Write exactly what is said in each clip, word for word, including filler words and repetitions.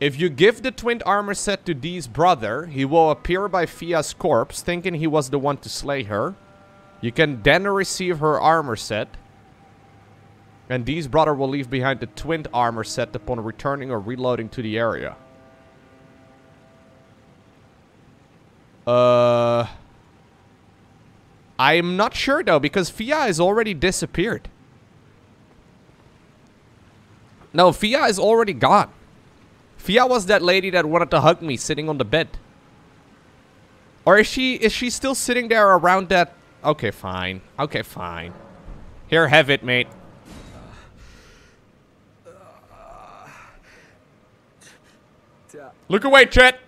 If you give the twinned armor set to D's brother, he will appear by Fia's corpse, thinking he was the one to slay her. You can then receive her armor set. And D's brother will leave behind the twinned armor set upon returning or reloading to the area. Uh... I'm not sure though, because Fia has already disappeared. No, Fia is already gone. Fia was that lady that wanted to hug me sitting on the bed. Or is she is she still sitting there around that? Okay, fine. Okay, fine. Here, have it, mate. Look away, Chet!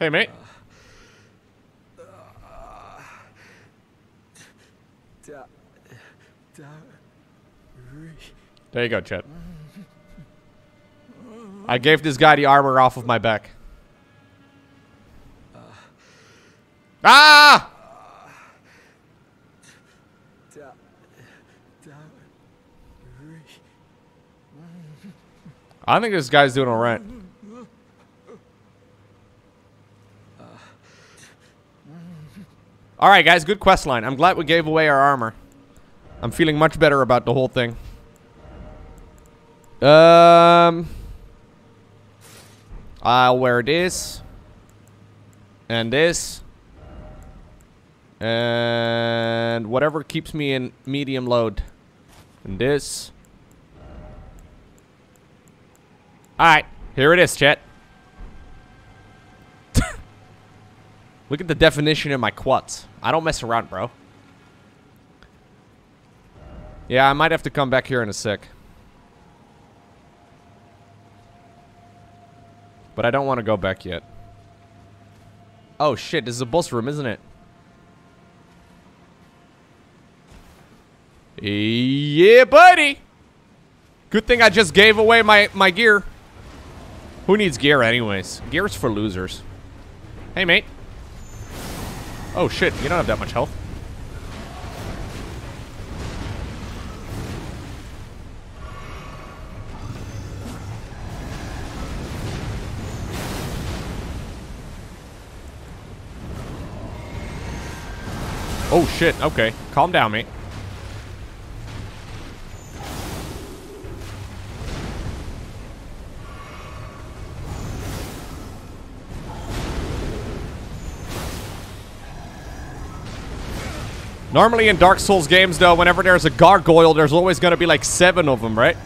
Hey, mate. There you go, Chet. I gave this guy the armor off of my back. Ah! I think this guy's doing all right. All right, guys, good quest line. I'm glad we gave away our armor. I'm feeling much better about the whole thing. Um, I'll wear this and this and whatever keeps me in medium load. And this. All right, here it is, Chet. Look at the definition in my quads. I don't mess around, bro. Yeah, I might have to come back here in a sec. But I don't want to go back yet. Oh shit, this is a boss room, isn't it? Yeah, buddy! Good thing I just gave away my, my gear. Who needs gear anyways? Gear's for losers. Hey, mate. Oh shit, you don't have that much health. Oh shit, okay. Calm down, mate. Normally in Dark Souls games, though, whenever there's a gargoyle, there's always going to be like seven of them, right?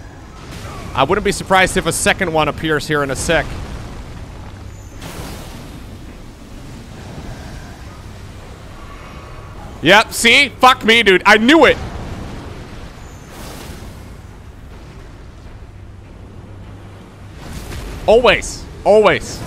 I wouldn't be surprised if a second one appears here in a sec. Yep, see? Fuck me, dude. I knew it! Always. Always.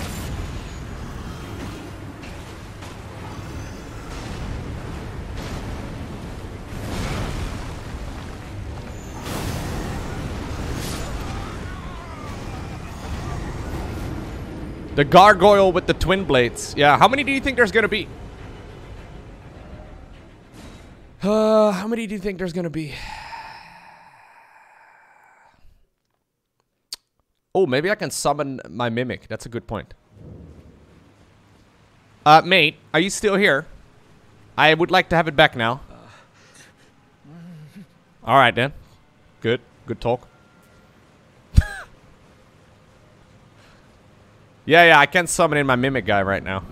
The gargoyle with the twin blades. Yeah, how many do you think there's gonna be? Uh, how many do you think there's gonna be? Oh, maybe I can summon my mimic. That's a good point. Uh, mate, are you still here? I would like to have it back now. Alright then. Good. Good talk. Yeah, yeah, I can summon in my mimic guy right now.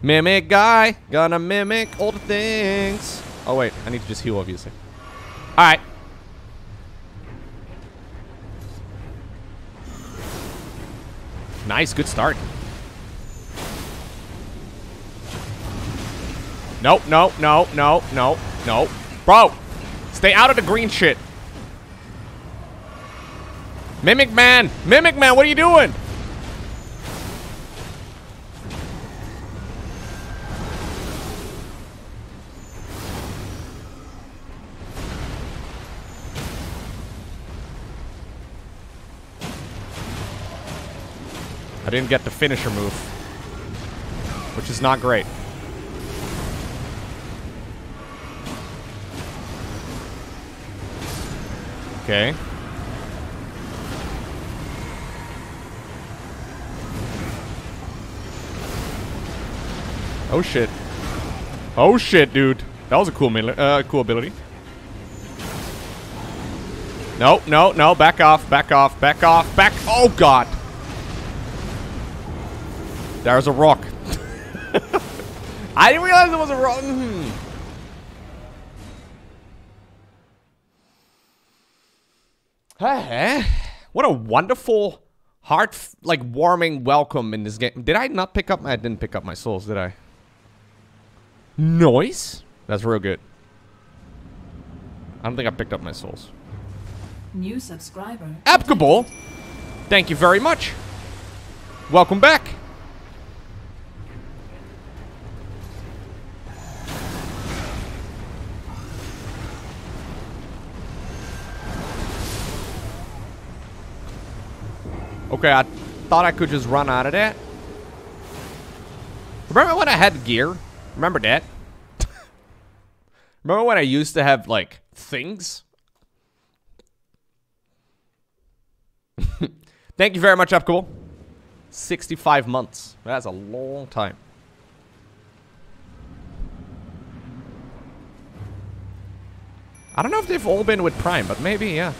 Mimic guy, gonna mimic all the things. Oh wait, I need to just heal obviously. All right. Nice, good start. Nope, no, no, no, no, no. Bro, stay out of the green shit. Mimic man, mimic man, what are you doing? I didn't get the finisher move. which is not great. Okay. Oh shit. Oh shit, dude. That was a cool uh, cool ability. No, no, no. Back off, back off, back off, back. Oh god. There's a rock. I didn't realize there was a rock. Mm-hmm. Hey, what a wonderful, heart like warming welcome in this game. Did I not pick up? I didn't pick up my souls, did I? Noise. That's real good. I don't think I picked up my souls. New subscriber. Applicable. Thank you very much. Welcome back. Okay, I thought I could just run out of that. Remember when I had gear? Remember that? Remember when I used to have, like, things? Thank you very much, Upcool. sixty-five months. That's a long time. I don't know if they've all been with Prime, but maybe, yeah.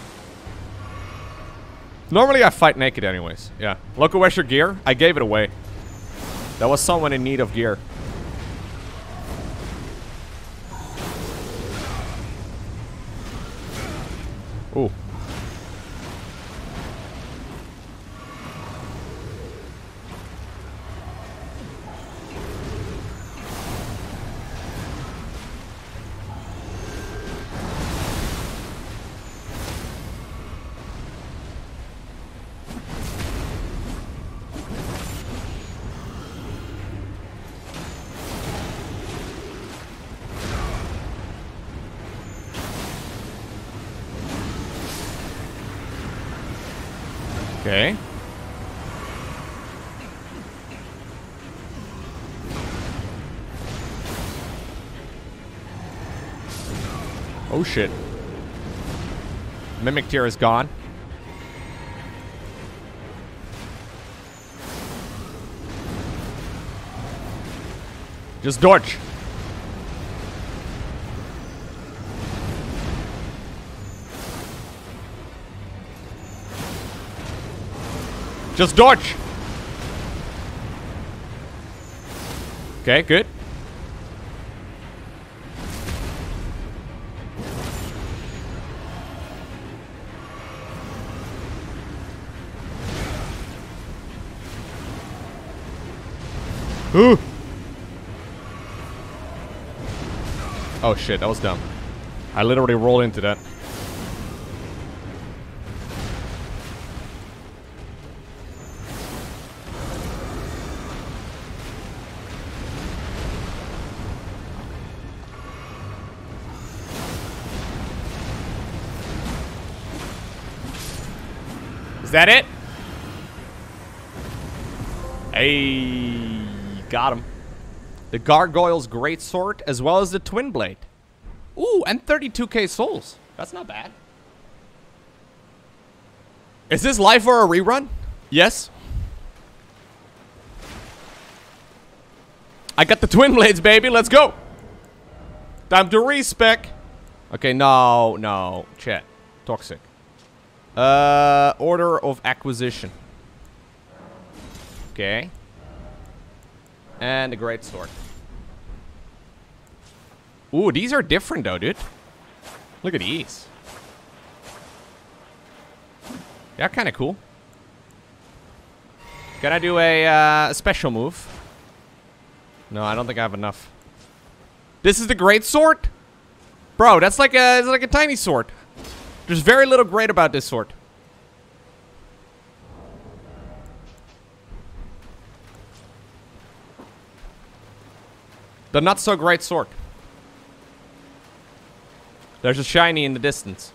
Normally I fight naked anyways, yeah. Look, where's your gear? I gave it away. There was someone in need of gear. Ooh. Okay. Oh shit. Mimic tier is gone. Just dodge. Just dodge! Okay, good. Ooh! Oh shit, that was dumb. I literally rolled into that. Is that it? Hey, got him. The Gargoyle's Greatsword, as well as the Twin Blade. Ooh, and thirty-two K souls. That's not bad. Is this live for a rerun? Yes. I got the Twin Blades, baby. Let's go. Time to respec. Okay, no, no. Chat. Toxic. Uh, order of acquisition. Okay. And a great sword. Ooh, these are different though, dude. Look at these. They're kind of cool. Can I do a uh, special move? No, I don't think I have enough. This is the great sword, bro. That's like a, it's like a tiny sword. There's very little great about this sword. The not so great sword. There's a shiny in the distance.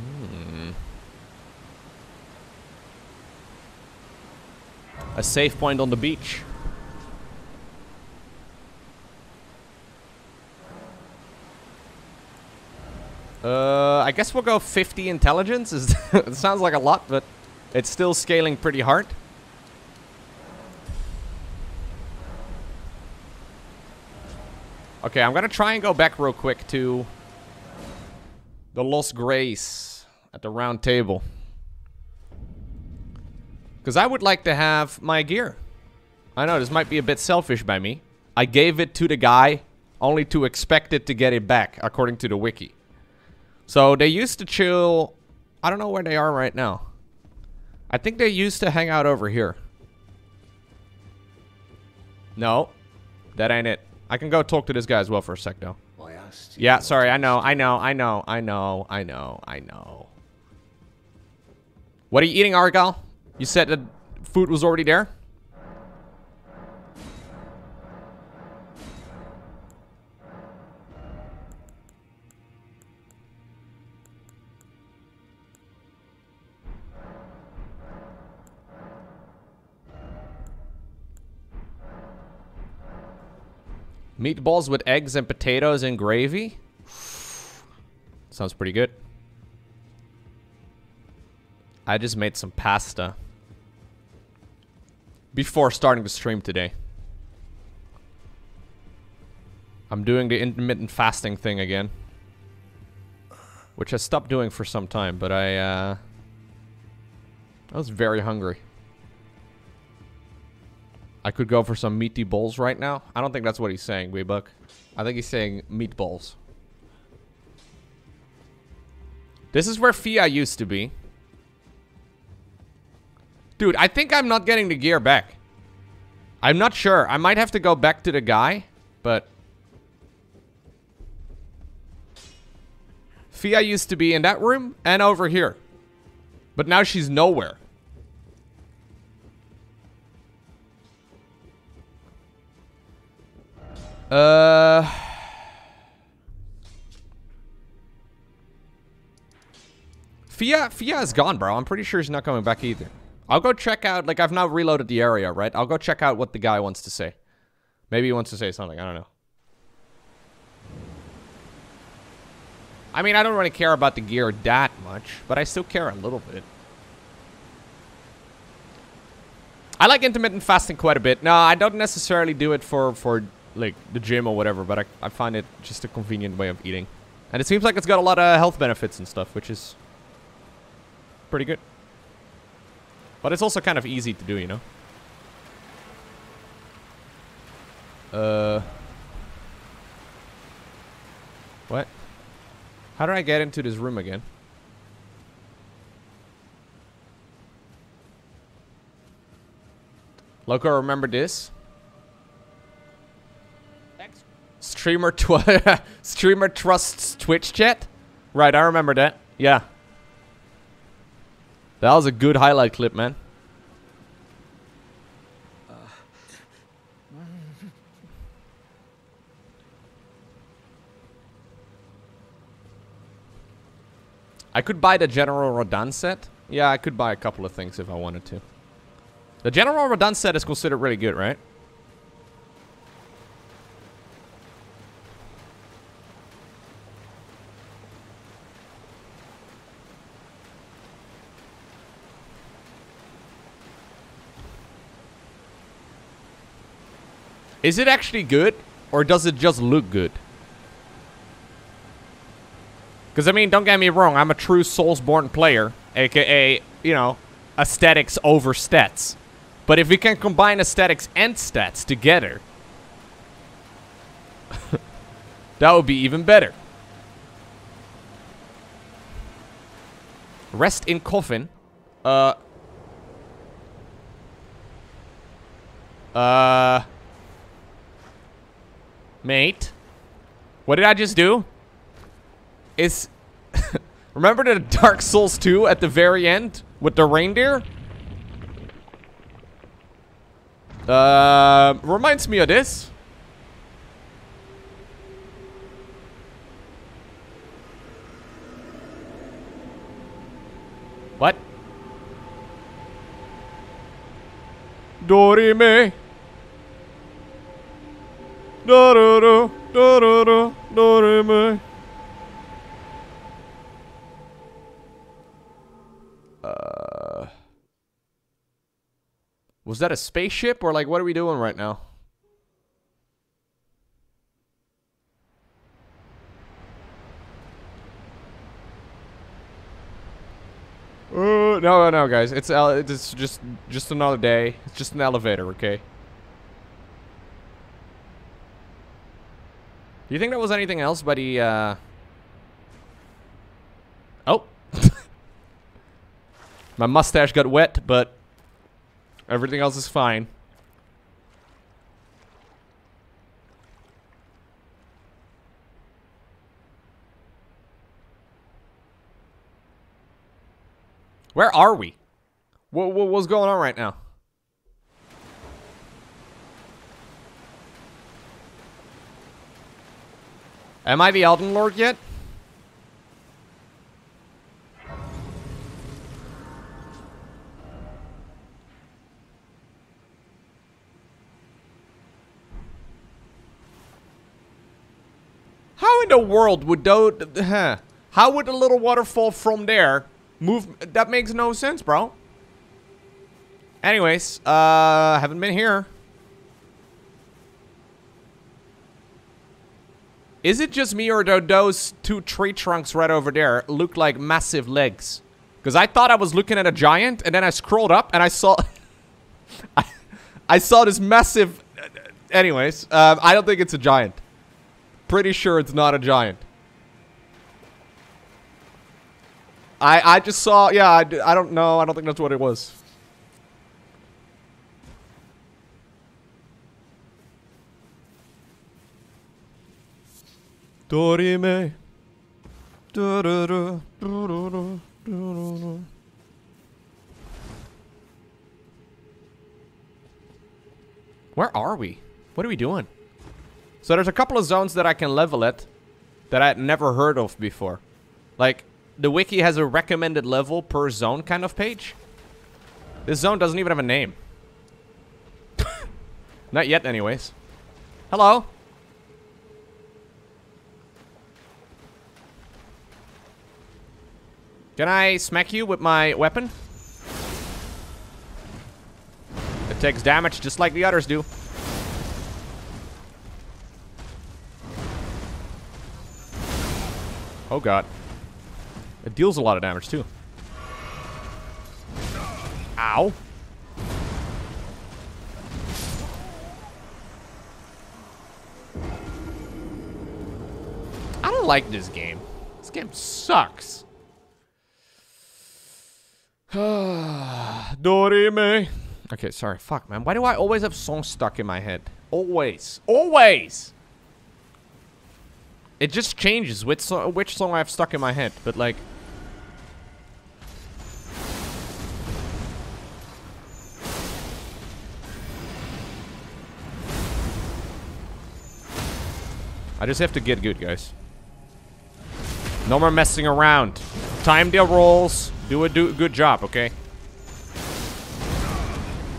Hmm. a safe point on the beach. Uh, I guess we'll go fifty intelligence. It sounds like a lot, but it's still scaling pretty hard. Okay, I'm gonna try and go back real quick to the Lost Grace at the round table. Because I would like to have my gear. I know, this might be a bit selfish by me. I gave it to the guy only to expect it to get it back, according to the wiki. So they used to chill... I don't know where they are right now. I think they used to hang out over here. No, that ain't it. I can go talk to this guy as well for a sec, though. Well, I asked you yeah, sorry, I know, I know, I know, I know, I know, I know. What are you eating, Argal? You said that food was already there? Meatballs with eggs and potatoes and gravy? Sounds pretty good. I just made some pasta before starting the stream today. I'm doing the intermittent fasting thing again, which I stopped doing for some time, but I, uh, I was very hungry. I could go for some meaty bowls right now. I don't think that's what he's saying, Weebuck. I think he's saying meatballs. This is where Fia used to be. Dude, I think I'm not getting the gear back. I'm not sure. I might have to go back to the guy, but... Fia used to be in that room and over here. But now she's nowhere. Uh, Fia, Fia is gone, bro. I'm pretty sure she's not coming back either. I'll go check out, like, I've now reloaded the area, right? I'll go check out what the guy wants to say. Maybe he wants to say something. I don't know. I mean, I don't really care about the gear that much, but I still care a little bit. I like intermittent fasting quite a bit. No, I don't necessarily do it for... for like the gym or whatever, but I, I find it just a convenient way of eating. And it seems like it's got a lot of health benefits and stuff, which is pretty good. But it's also kind of easy to do, you know? Uh, what? How do I get into this room again? Loco, remember this? Streamer tw streamer trusts Twitch chat? Right, I remember that. Yeah. That was a good highlight clip, man. Uh. I could buy the General Radahn set. Yeah, I could buy a couple of things if I wanted to. The General Radahn set is considered really good, right? Is it actually good, or does it just look good? Because, I mean, don't get me wrong, I'm a true Soulsborne player, aka, you know, aesthetics over stats. But if we can combine aesthetics and stats together, that would be even better. Rest in coffin. Uh. Uh. Mate, what did I just do? Is remember the Dark Souls two at the very end with the reindeer? Uh, reminds me of this. What? Dorime. Dororo, dororo, dorime. Uh, was that a spaceship or like what are we doing right now? Uh, no, no, no, guys. It's uh, it's just just another day. It's just an elevator, okay? Do you think there was anything else by the? Uh... Oh, my mustache got wet, but everything else is fine. Where are we? What, what, what's going on right now? Am I the Elden Lord yet? How in the world would do, huh? How would the little waterfall from there move? That makes no sense, bro. Anyways, uh, haven't been here. Is it just me or do those two tree trunks right over there look like massive legs? Because I thought I was looking at a giant, and then I scrolled up and I saw, I, I saw this massive. Anyways, um, I don't think it's a giant. Pretty sure it's not a giant. I, I just saw, yeah, I, I don't know. I don't think that's what it was. Dorime. Where are we? What are we doing? So there's a couple of zones that I can level at that I had never heard of before. Like, the wiki has a recommended level per zone kind of page. This zone doesn't even have a name. Not yet, anyways. Hello. Can I smack you with my weapon? It takes damage just like the others do. Oh god. It deals a lot of damage, too. Ow. I don't like this game. This game sucks. Dorime. Okay, sorry. Fuck, man. Why do I always have songs stuck in my head? Always. Always! It just changes which, so which song I have stuck in my head, but like... I just have to get good, guys. No more messing around. Time their rolls. Do a do good job, okay?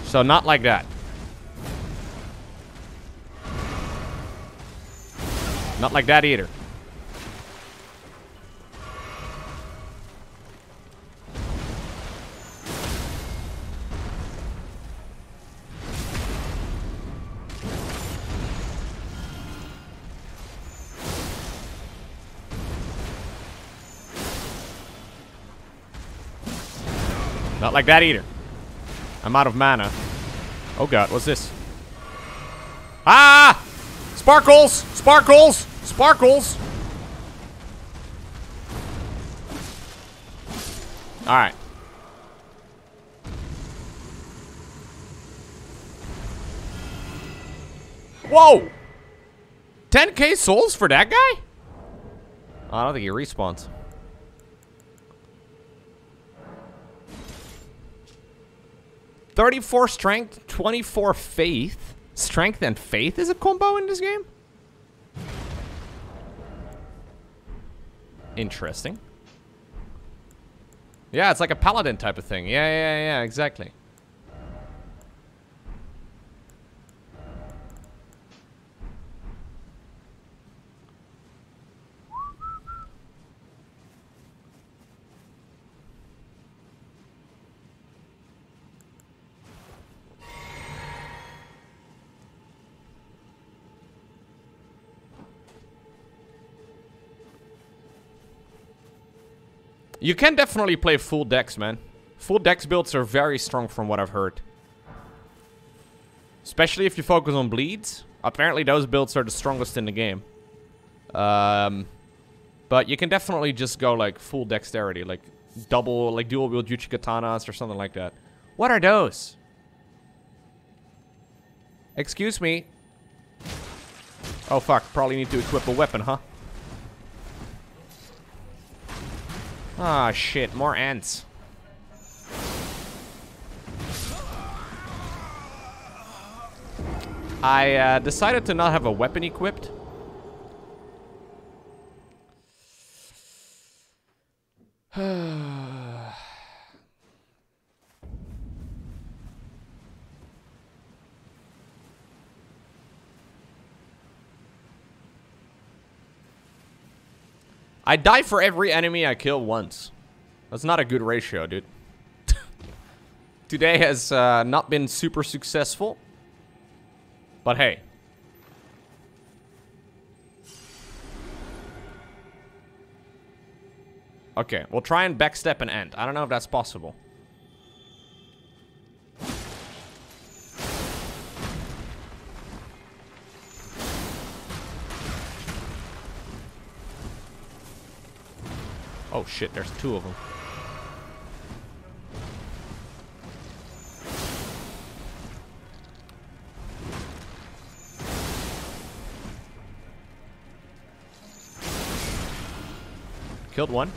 So not like that. Not like that either. Not like that either. I'm out of mana. Oh god, what's this? Ah! Sparkles! Sparkles! Sparkles! Alright. Whoa! ten K souls for that guy? I don't think he respawns. thirty-four strength, twenty-four faith. Strength and faith is a combo in this game? Interesting. Yeah, it's like a paladin type of thing. Yeah, yeah, yeah, exactly. You can definitely play full decks, man. Full decks builds are very strong from what I've heard. Especially if you focus on bleeds. Apparently those builds are the strongest in the game. Um, but you can definitely just go like full dexterity. Like double, like dual wield Yuchi Katanas or something like that. What are those? Excuse me. Oh fuck, probably need to equip a weapon, huh? Ah, shit, more ants. I uh, decided to not have a weapon equipped. I die for every enemy I kill once. That's not a good ratio, dude. Today has uh, not been super successful. But hey. Okay, we'll try and backstep an ant. I don't know if that's possible. Oh shit, there's two of them. Killed one.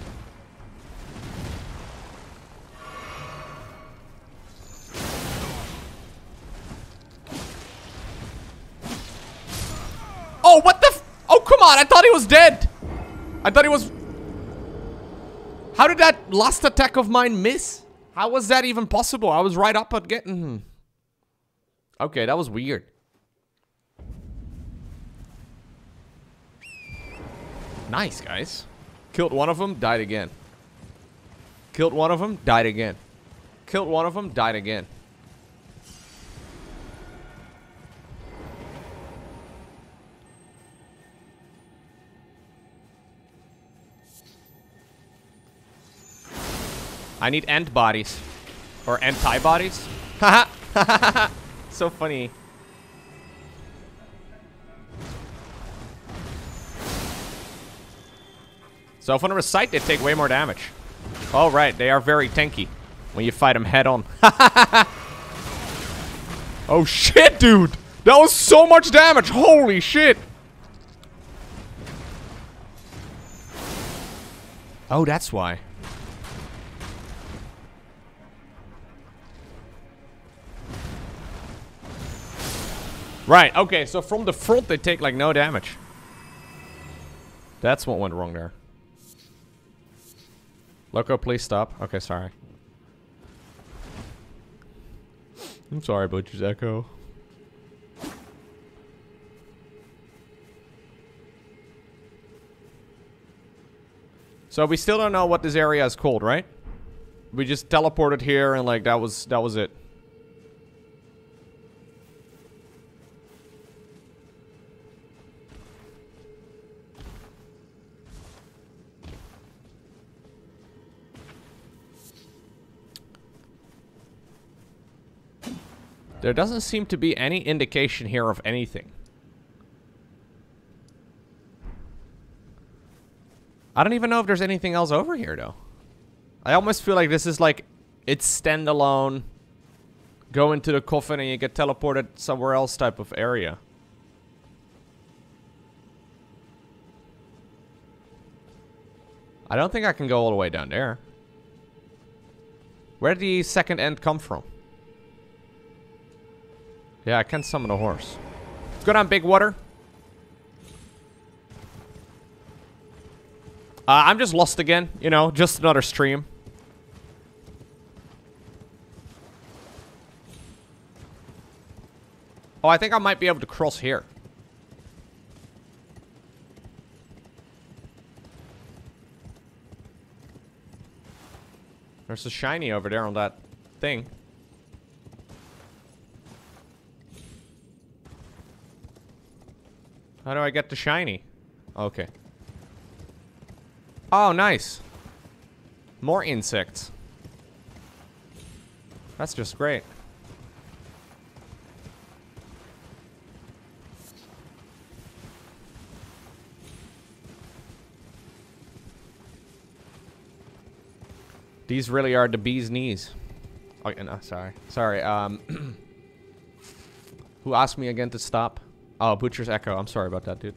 Oh, what the f- Oh, come on, I thought he was dead. I thought he was- How did that last attack of mine miss? How was that even possible? I was right up at getting him. Okay, that was weird. Nice, guys. Killed one of them, died again. Killed one of them, died again. Killed one of them, died again. I need ant bodies. Or anti-bodies. Haha! So funny. So if on a recite, they take way more damage. Oh, right. They are very tanky when you fight them head on. Oh, shit, dude! That was so much damage! Holy shit! Oh, that's why. Right, okay, so from the front they take like no damage. That's what went wrong there. Loco, please stop. Okay, sorry. I'm sorry about your echo. So we still don't know what this area is called, right? We just teleported here and like that was that was it. There doesn't seem to be any indication here of anything. I don't even know if there's anything else over here, though. I almost feel like this is like, it's standalone, go into the coffin and you get teleported somewhere else type of area. I don't think I can go all the way down there. Where did the second end come from? Yeah, I can summon a horse. Let's go down big water. Uh, I'm just lost again, you know, just another stream. Oh, I think I might be able to cross here. There's a shiny over there on that thing. How do I get the shiny? Okay. Oh, nice. More insects. That's just great. These really are the bee's knees. Oh, no, sorry. Sorry. Um, who asked me again to stop? Oh, Butcher's Echo. I'm sorry about that, dude.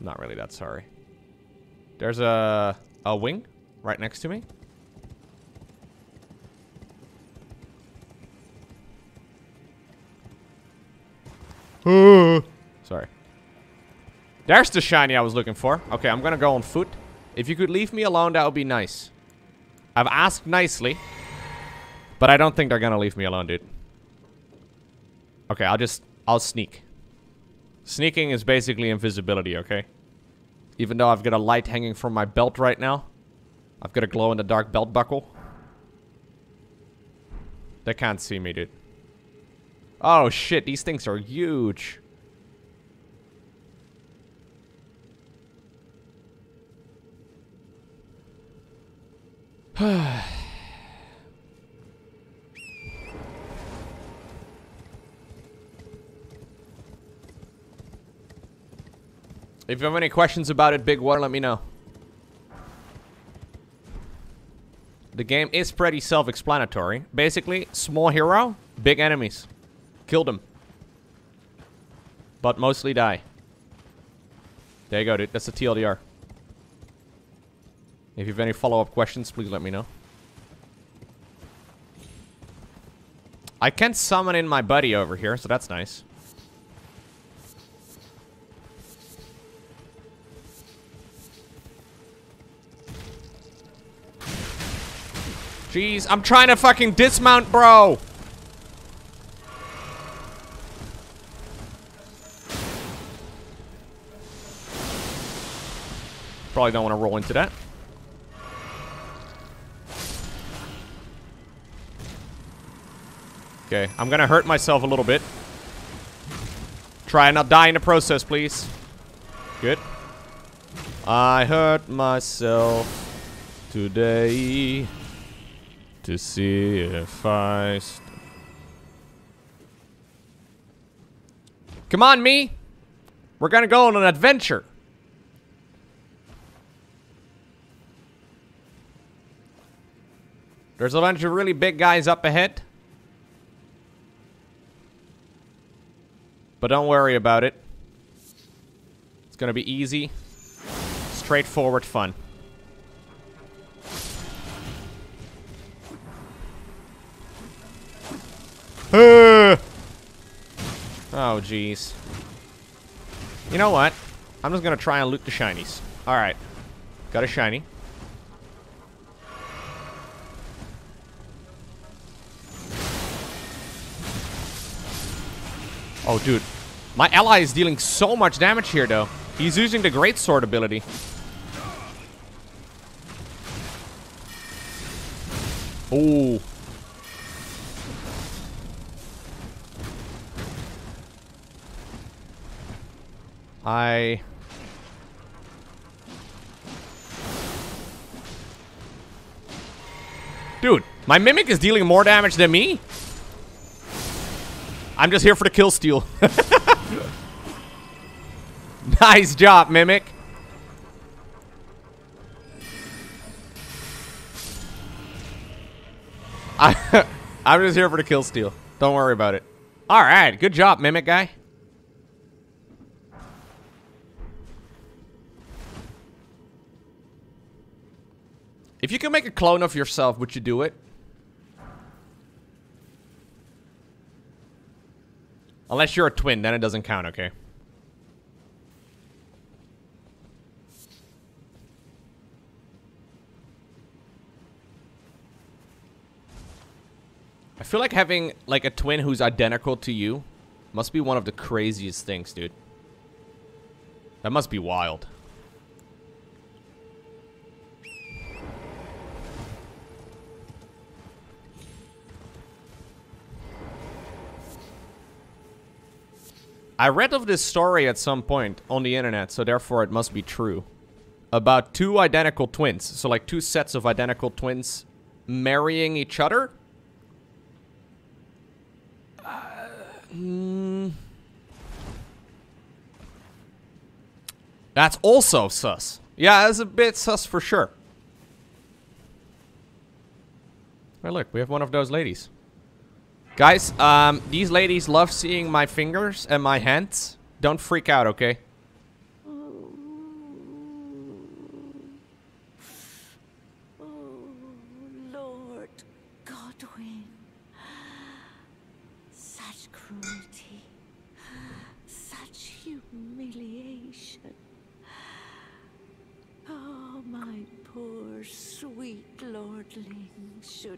Not really that sorry. There's a, a wing right next to me. Sorry. There's the shiny I was looking for. Okay, I'm going to go on foot. If you could leave me alone, that would be nice. I've asked nicely, but I don't think they're gonna leave me alone, dude. Okay, I'll just... I'll sneak. Sneaking is basically invisibility, okay? Even though I've got a light hanging from my belt right now. I've got a glow-in-the-dark belt buckle. They can't see me, dude. Oh, shit. These things are huge. If you have any questions about it, Big Water, let me know. The game is pretty self-explanatory. Basically, small hero, big enemies. Kill them. But mostly die. There you go, dude. That's the T L D R. If you have any follow-up questions, please let me know. I can summon in my buddy over here, so that's nice. Jeez, I'm trying to fucking dismount, bro! Probably don't want to roll into that. Okay, I'm gonna hurt myself a little bit. Try and not die in the process, please. Good. I hurt myself today to see if I... Come on, me! We're gonna go on an adventure! There's a bunch of really big guys up ahead. But don't worry about it. It's gonna be easy, straightforward fun. Oh, jeez. You know what? I'm just gonna try and loot the shinies. Alright. Got a shiny. Oh, dude. My ally is dealing so much damage here, though. He's using the greatsword ability. Oh. I... Dude, my mimic is dealing more damage than me? I'm just here for the kill steal. Nice job, Mimic. I, I'm just here for the kill steal. Don't worry about it. All right. Good job, Mimic guy. If you can make a clone of yourself, would you do it? Unless you're a twin, then it doesn't count, okay? I feel like having, like, a twin who's identical to you must be one of the craziest things, dude. That must be wild. I read of this story at some point on the internet, so therefore it must be true. about two identical twins. So like two sets of identical twins marrying each other. Uh, mm. That's also sus. Yeah, that's a bit sus for sure. Well, look, we have one of those ladies. Guys, um, these ladies love seeing my fingers and my hands. Don't freak out, okay?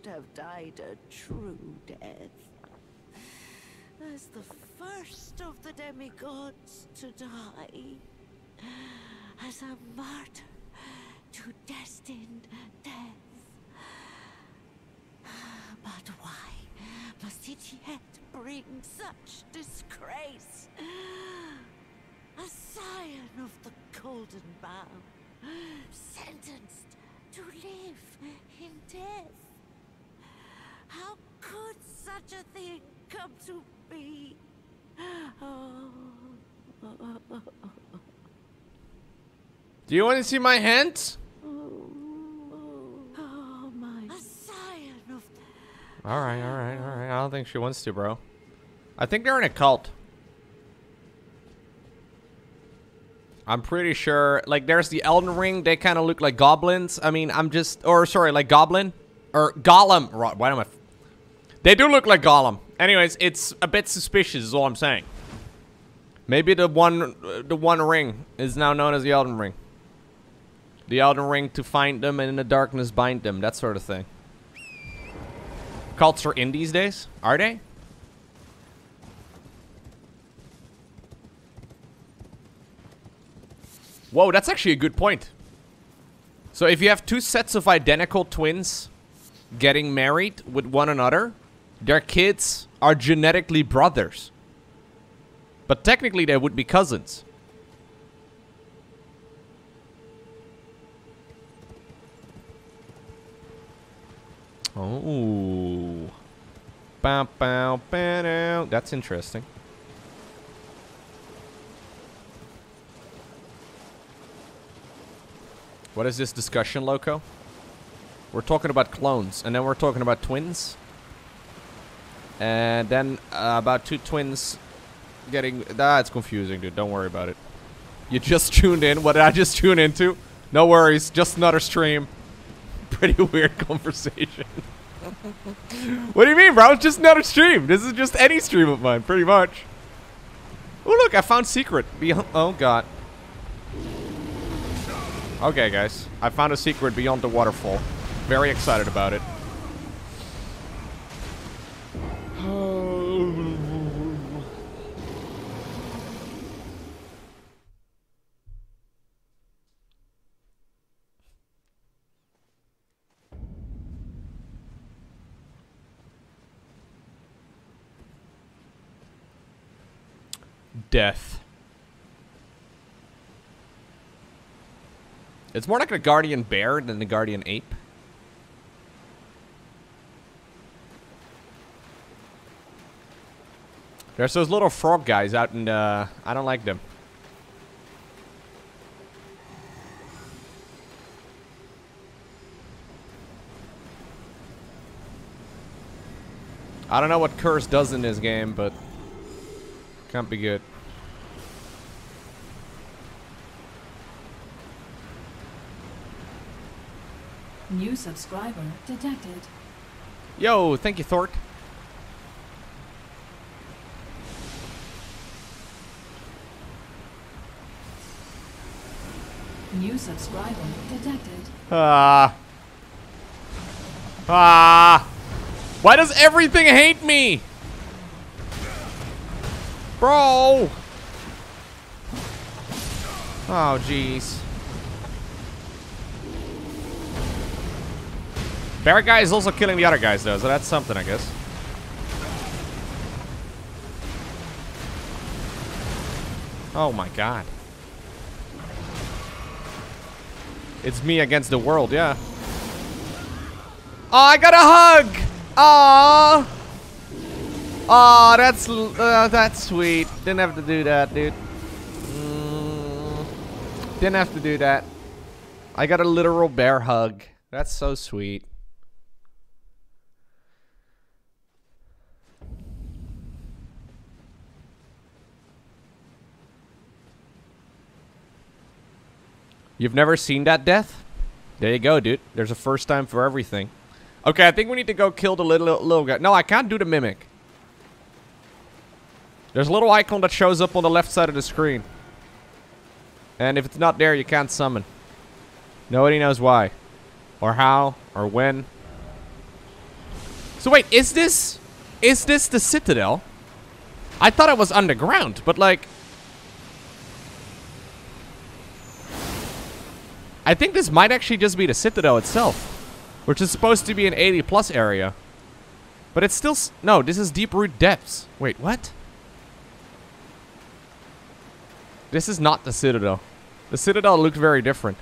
Have died a true death, as the first of the demigods to die, as a martyr to destined death. But why must it yet bring such disgrace? A scion of the golden bough, sentenced to live in death. How could such a thing come to be? Oh. Do you want to see my hands? Oh, oh my! A scion of... All right, all right, all right. I don't think she wants to, bro. I think they're in a cult. I'm pretty sure. Like, there's the Elden Ring. They kind of look like goblins. I mean, I'm just, or sorry, like goblin. Or Gollum. Why am I? F they do look like Gollum. Anyways, it's a bit suspicious is all I'm saying. Maybe the one, the one ring is now known as the Elden Ring. The Elden Ring to find them and in the darkness bind them. That sort of thing. Cults are in these days. Are they? Whoa, that's actually a good point. So if you have two sets of identical twins getting married with one another, their kids are genetically brothers, but technically they would be cousins. Oh, bow, bow, bow. That's interesting. What is this discussion, Loco? We're talking about clones, and then we're talking about twins. And then uh, about two twins getting... That's confusing, dude. Don't worry about it. You just tuned in. What did I just tune into? No worries. Just another stream. Pretty weird conversation. What do you mean, bro? It's just another stream. This is just any stream of mine, pretty much. Oh, look. I found secret. Beyond oh, God. Okay, guys. I found a secret beyond the waterfall. Very excited about it. Death. It's more like a guardian bear than the guardian ape. There's those little frog guys out in the... I don't like them. I don't know what curse does in this game, but... Can't be good. New subscriber detected. Yo, thank you, Thort. New subscriber detected. Ah. Ah. Why does everything hate me? Bro. Oh, jeez. Bear guy is also killing the other guys, though, so that's something, I guess. Oh, my God. It's me against the world, yeah. Oh, I got a hug! Aww! Aw, oh, that's uh, that's sweet. Didn't have to do that, dude. Mm, didn't have to do that. I got a literal bear hug. That's so sweet. You've never seen that death? There you go, dude. There's a first time for everything. Okay, I think we need to go kill the little little guy. No, I can't do the mimic. There's a little icon that shows up on the left side of the screen. And if it's not there, you can't summon. Nobody knows why. Or how. Or when. So wait, is this... Is this the Citadel? I thought it was underground, but like... I think this might actually just be the Citadel itself. Which is supposed to be an eighty plus area. But it's still... S no, this is Deep Root Depths. Wait, what? This is not the Citadel. The Citadel looked very different.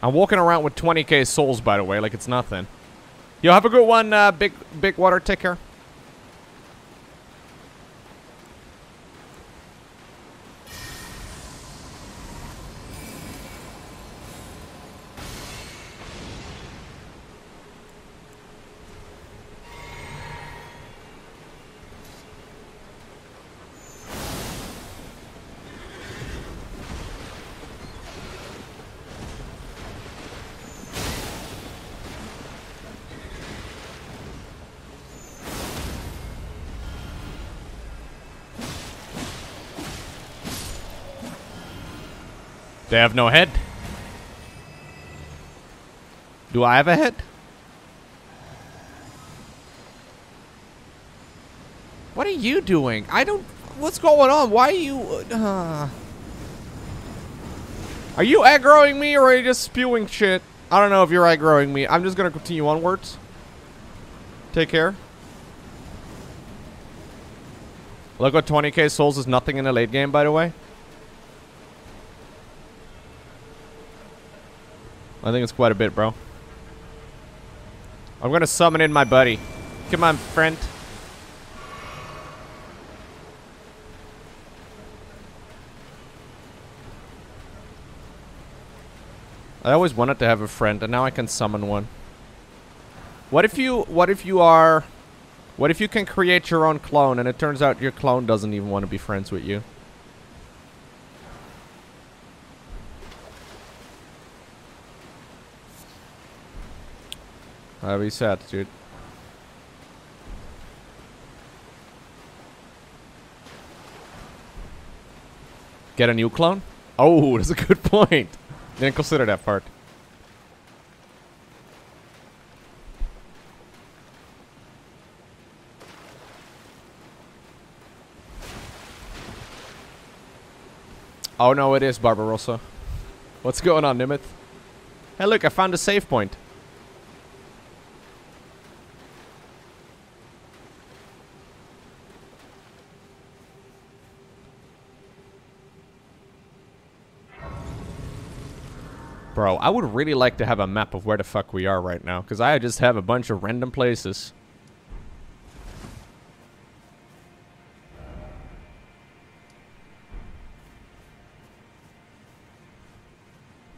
I'm walking around with twenty K souls, by the way, like it's nothing. Yo, have a good one, uh, big, big water ticker. They have no head. Do I have a head? What are you doing? I don't... What's going on? Why are you... Uh, are you aggroing me or are you just spewing shit? I don't know if you're aggroing me. I'm just gonna continue onwards. Take care. Look at twenty K souls is nothing in the late game, by the way. I think it's quite a bit, bro. I'm gonna summon in my buddy. Come on, friend. I always wanted to have a friend, and now I can summon one. What if you... What if you are... What if you can create your own clone, and it turns out your clone doesn't even want to be friends with you? That'd be sad, dude. Get a new clone? Oh, that's a good point. Didn't consider that part. Oh no, it is Barbarossa. What's going on, Nimith? Hey look, I found a save point. Bro, I would really like to have a map of where the fuck we are right now, because I just have a bunch of random places.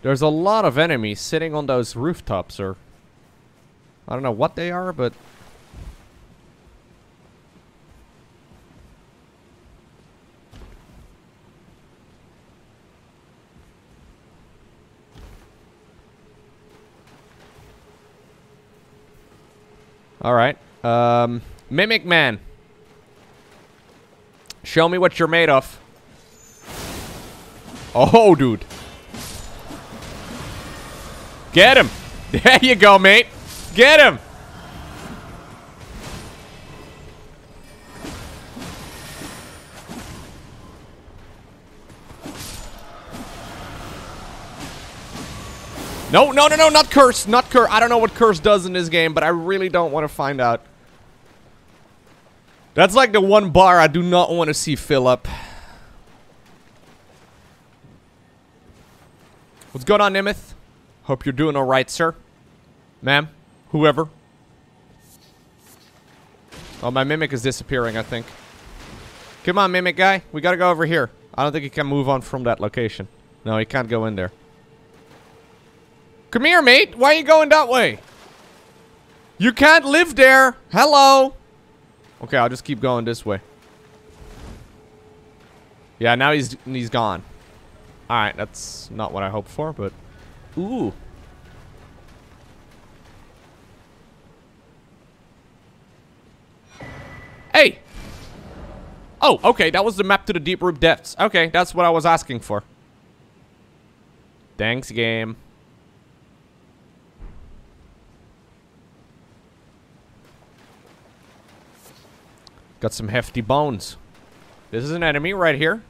There's a lot of enemies sitting on those rooftops, or... I don't know what they are, but... Alright. Um, Mimic Man. Show me what you're made of. Oh, dude. Get him. There you go, mate. Get him. No, no, no, no, not curse, not curse. I don't know what curse does in this game, but I really don't want to find out. That's like the one bar I do not want to see fill up. What's going on, Nimeth? Hope you're doing all right, sir. Ma'am. Whoever. Oh, my Mimic is disappearing, I think. Come on, Mimic guy. We gotta go over here. I don't think he can move on from that location. No, he can't go in there. Come here, mate. Why are you going that way? You can't live there. Hello. Okay, I'll just keep going this way. Yeah, now he's he's gone. Alright, that's not what I hoped for, but... Ooh. Hey! Oh, okay, that was the map to the Deep Root Depths. Okay, that's what I was asking for. Thanks, game. Got some hefty bones. This is an enemy right here.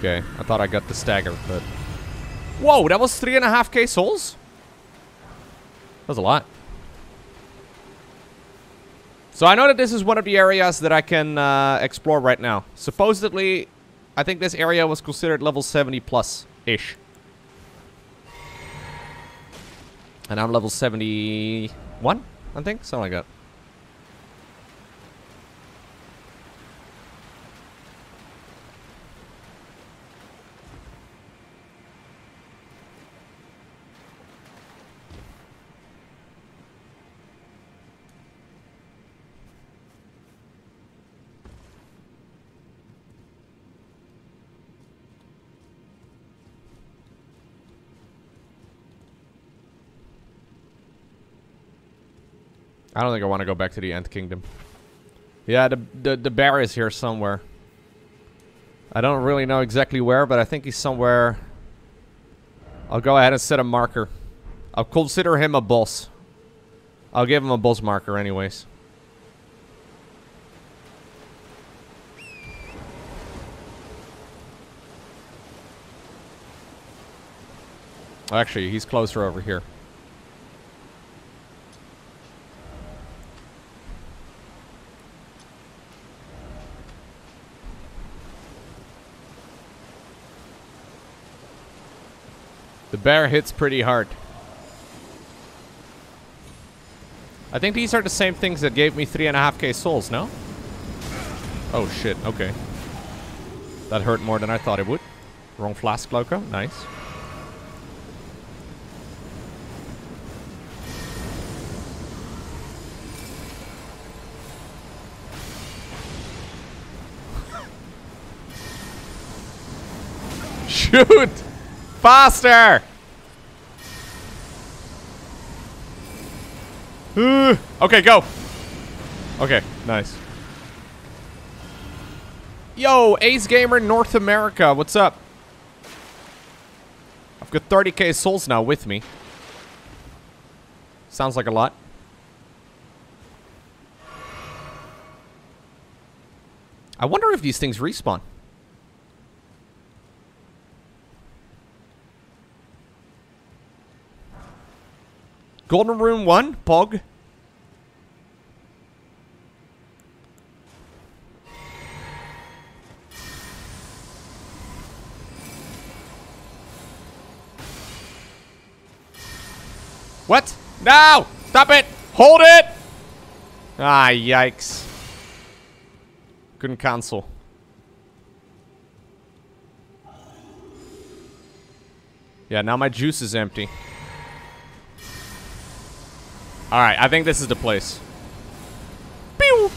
Okay, I thought I got the stagger, but... Whoa, that was three and a half K souls? That's a lot. So I know that this is one of the areas that I can uh, explore right now. Supposedly, I think this area was considered level seventy plus-ish. And I'm level seventy-one, I think? Something like that. I don't think I want to go back to the Ant Kingdom. Yeah, the, the the bear is here somewhere. I don't really know exactly where, but I think he's somewhere. I'll go ahead and set a marker. I'll consider him a boss. I'll give him a boss marker anyways. Actually, he's closer over here. The bear hits pretty hard. I think these are the same things that gave me three and a half K souls, no? Oh shit, okay. That hurt more than I thought it would. Wrong flask, Loco. Nice. Shoot! Faster! Uh, okay, go. Okay, nice. Yo, Ace Gamer North America, what's up? I've got thirty K souls now with me. Sounds like a lot. I wonder if these things respawn. Golden Room one, Pog. What? No! Stop it! Hold it! Ah, yikes. Couldn't cancel. Yeah, now my juice is empty. Alright, I think this is the place. Pew!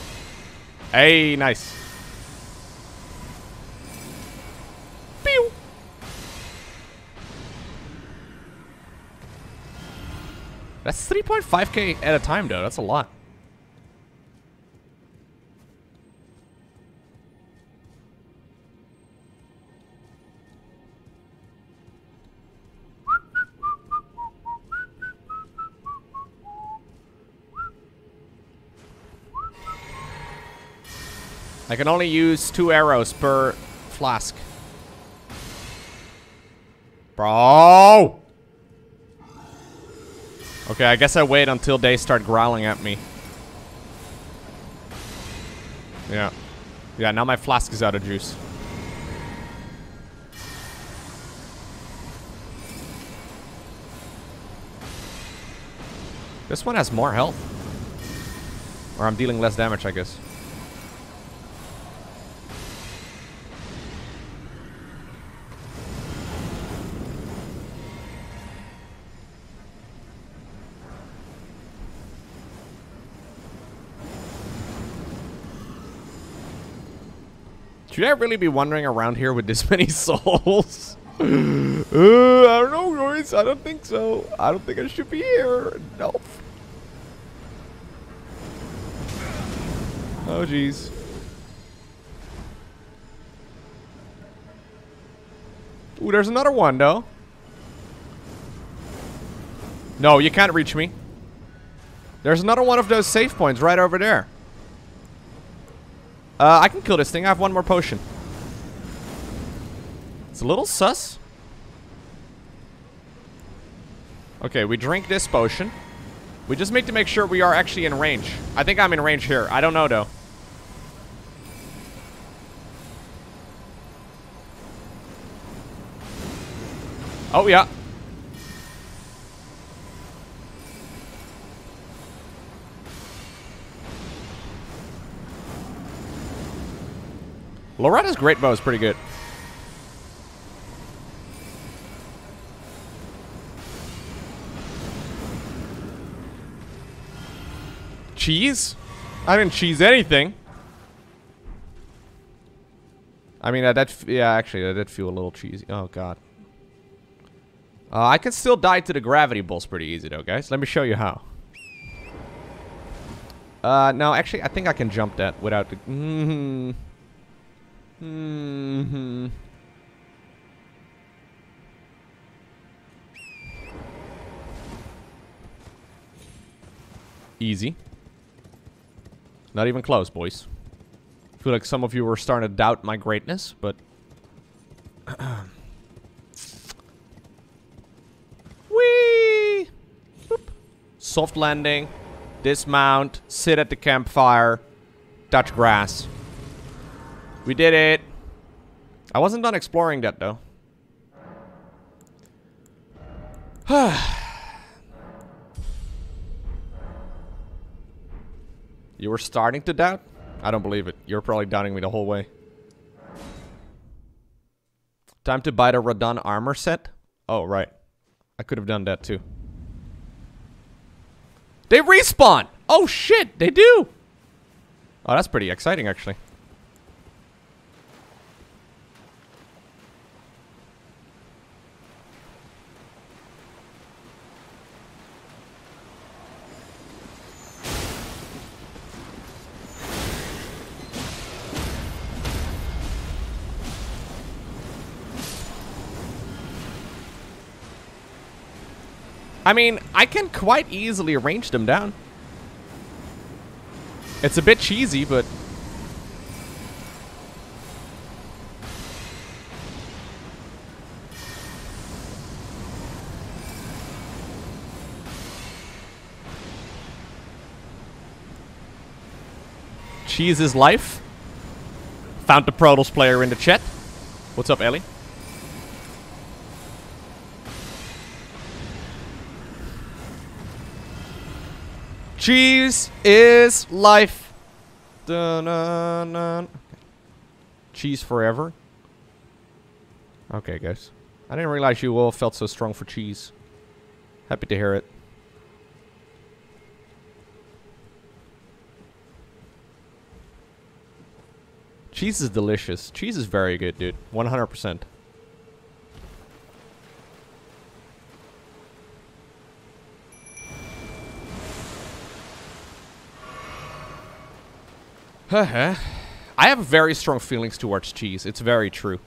Hey, nice. Pew! That's three point five K at a time, though. That's a lot. I can only use two arrows per flask. Bro! Okay, I guess I wait until they start growling at me. Yeah. Yeah, now my flask is out of juice. This one has more health. Or I'm dealing less damage, I guess. Should I really be wandering around here with this many souls? uh, I don't know, guys. I don't think so. I don't think I should be here. Nope. Oh, jeez. Ooh, there's another one, though. No, you can't reach me. There's another one of those save points right over there. Uh, I can kill this thing. I have one more potion. It's a little sus. Okay, we drink this potion. We just need to make sure we are actually in range. I think I'm in range here. I don't know, though. Oh, yeah. Loretta's great bow is pretty good. Cheese? I didn't cheese anything. I mean, uh, that yeah, actually, that did feel a little cheesy. Oh, God. Uh, I can still die to the gravity balls pretty easy, though, guys. Let me show you how. Uh, no, actually, I think I can jump that without the... Mm-hmm. Mm-hmm. Easy. Not even close, boys. I feel like some of you were starting to doubt my greatness, but... Whee! Boop. Soft landing. Dismount. Sit at the campfire. Touch grass. We did it. I wasn't done exploring that, though. You were starting to doubt? I don't believe it. You're probably doubting me the whole way. Time to buy the Radahn armor set? Oh, right. I could have done that, too. They respawn! Oh, shit! They do! Oh, that's pretty exciting, actually. I mean, I can quite easily range them down. It's a bit cheesy, but... Cheese is life. Found the Protoss player in the chat. What's up, Ellie? Cheese is life. Dun, dun, dun. Okay. Cheese forever. Okay, guys. I didn't realize you all felt so strong for cheese. Happy to hear it. Cheese is delicious. Cheese is very good, dude. one hundred percent. I have very strong feelings towards cheese. It's very true.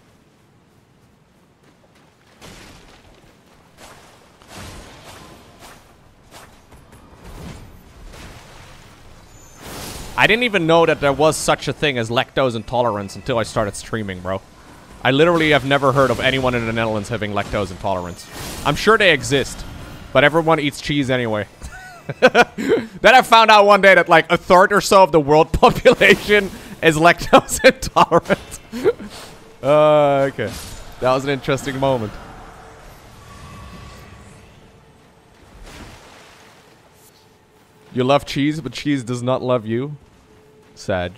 I didn't even know that there was such a thing as lactose intolerance until I started streaming, bro. I literally have never heard of anyone in the Netherlands having lactose intolerance. I'm sure they exist. But everyone eats cheese anyway. Then I found out one day that like a third or so of the world population is lactose intolerant. uh, okay. That was an interesting moment. You love cheese, but cheese does not love you. Sag.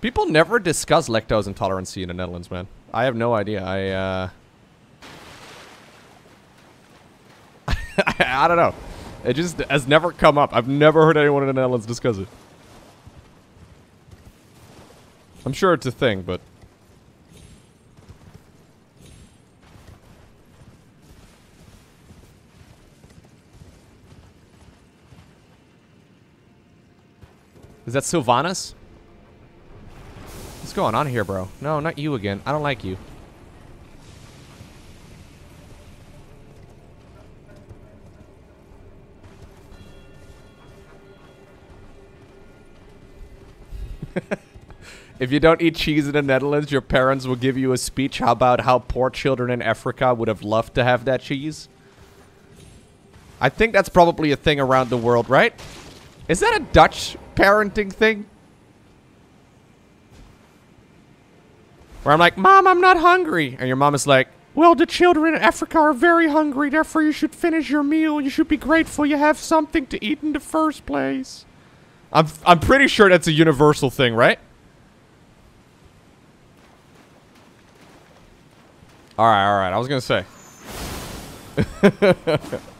People never discuss lactose intolerance in the Netherlands, man. I have no idea. I, uh... I, I don't know. It just has never come up. I've never heard anyone in the Netherlands discuss it. I'm sure it's a thing, but... Is that Sylvanas? What's going on here, bro? No, not you again. I don't like you. If you don't eat cheese in the Netherlands, your parents will give you a speech about how poor children in Africa would have loved to have that cheese. I think that's probably a thing around the world, right? Is that a Dutch parenting thing? Where I'm like, Mom, I'm not hungry. And your mom is like, well, the children in Africa are very hungry. Therefore, you should finish your meal. You should be grateful you have something to eat in the first place. I'm, I'm pretty sure that's a universal thing, right? All right, all right. I was going to say.